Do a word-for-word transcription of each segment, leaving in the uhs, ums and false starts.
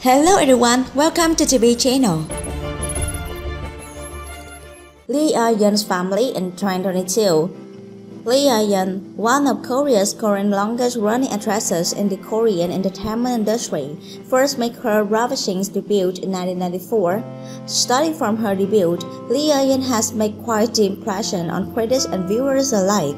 Hello everyone, welcome to T V channel. Lee Ah-hyun's family in twenty twenty-two. Lee Ah-hyun, one of Korea's current longest-running actresses in the Korean entertainment industry, first made her ravishing debut in nineteen ninety-four. Starting from her debut, Lee Ah-hyun has made quite the impression on critics and viewers alike.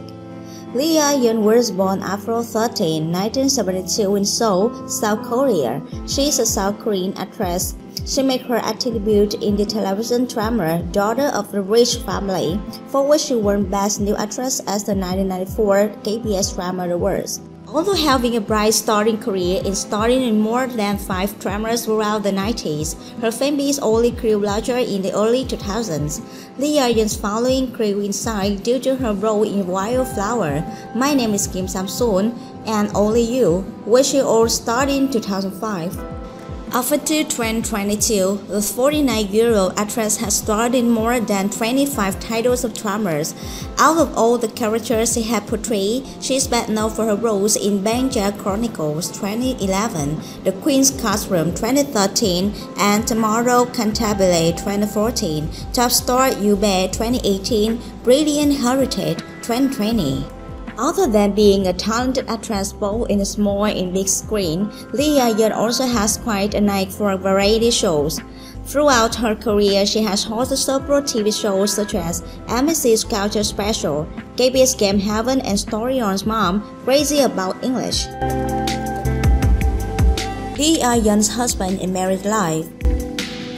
Lee Ah-hyun was born April thirteenth, nineteen seventy-two in Seoul, South Korea. She is a South Korean actress. She made her acting debut in the television drama Daughter of the Rich Family, for which she won Best New Actress at the nineteen ninety-four K B S Drama Awards. Although having a bright starting career and starring in more than five dramas throughout the nineties, her fan base only grew larger in the early two thousands. Lee Ah-hyun's following grew in size due to her role in Wildflower, My Name is Kim Sam Soon, and Only You, which she all starred in two thousand five. Up to twenty twenty-two, the forty-nine-year-old actress has starred in more than twenty-five titles of dramas. Out of all the characters she has portrayed, she is best known for her roles in Banja Chronicles twenty eleven, The Queen's Classroom twenty thirteen, and Tomorrow Cantabile twenty fourteen, Top Star Yoo Be twenty eighteen, Brilliant Heritage twenty twenty. Other than being a talented actress both in the small and big screen, Lee Ah-hyun also has quite an eye for variety shows. Throughout her career, she has hosted several T V shows such as M B C's Culture Special, K B S Game Heaven, and Story on's Mom Crazy About English. Lee Ah-hyun's husband and married life.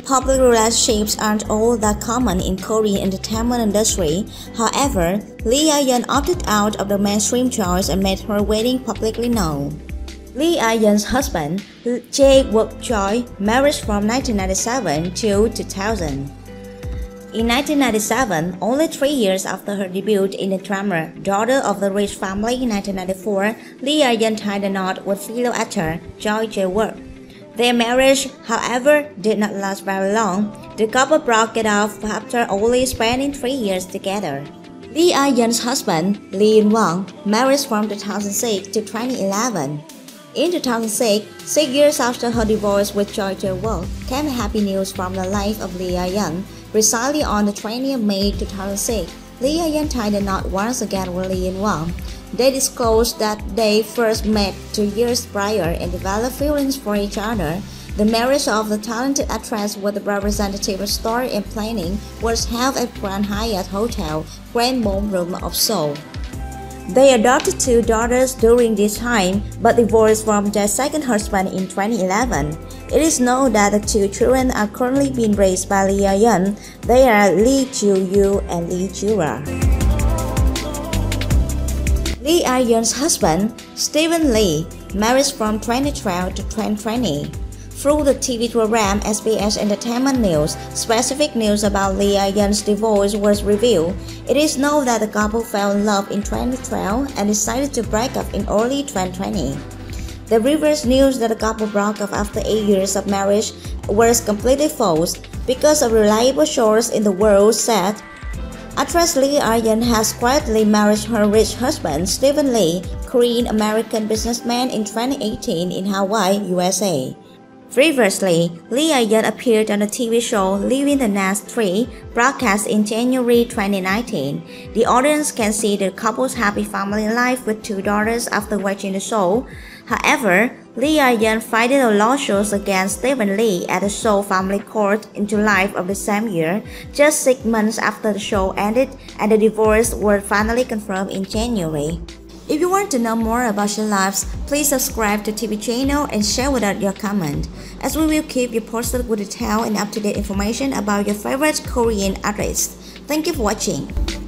Public relationships aren't all that common in Korean entertainment industry. However, Lee Ah-hyun opted out of the mainstream choice and made her wedding publicly known. Lee Ah-hyun's husband, Jae-wook Choi, married from nineteen ninety-seven to two thousand. In nineteen ninety-seven, only three years after her debut in the drama Daughter of the Rich Family in nineteen ninety-four, Lee Ah-hyun tied the knot with fellow actor Choi Jae-wook. Their marriage, however, did not last very long. The couple broke it off after only spending three years together. Lee Ah-hyun's husband, Lee Yoon-wang, married from two thousand six to twenty eleven. In two thousand six, six years after her divorce with Choi Jae-wook, came happy news from the life of Lee Ah-hyun. Precisely on the twentieth of May two thousand six, Lee Ah-hyun tied the knot once again with Lee Yoon-wang. They disclosed that they first met two years prior and developed feelings for each other. The marriage of the talented actress with the representative of story and planning was held at Grand Hyatt Hotel, Grand Ballroom of Seoul. They adopted two daughters during this time, but divorced from their second husband in twenty eleven. It is known that the two children are currently being raised by Lee Ah-hyun. They are Lee Ju-yu and Lee Ju-ra. Lee Ah-hyun's husband, Stephen Lee, married from twenty twelve to twenty twenty. Through the T V program S B S Entertainment News, specific news about Lee Ah-hyun's divorce was revealed. It is known that the couple fell in love in twenty twelve and decided to break up in early twenty twenty. The reverse news that the couple broke up after eight years of marriage was completely false, because a reliable source in the world said, actress Lee Ah-hyun has quietly married her rich husband, Stephen Lee, Korean-American businessman, in twenty eighteen in Hawaii, U S A. Previously, Lee Ah-hyun appeared on the T V show Living the Nest three, broadcast in January twenty nineteen. The audience can see the couple's happy family life with two daughters after watching the show. However, Lee Ah-hyun filed a lawsuit against Stephen Lee at the Seoul Family Court in July of the same year, just six months after the show ended, and the divorce was finally confirmed in January. If you want to know more about your lives, please subscribe to T V channel and share with us your comment, as we will keep you posted with detailed and up-to-date information about your favorite Korean artists. Thank you for watching.